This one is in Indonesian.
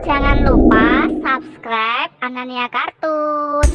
Jangan lupa subscribe Anania Kartun.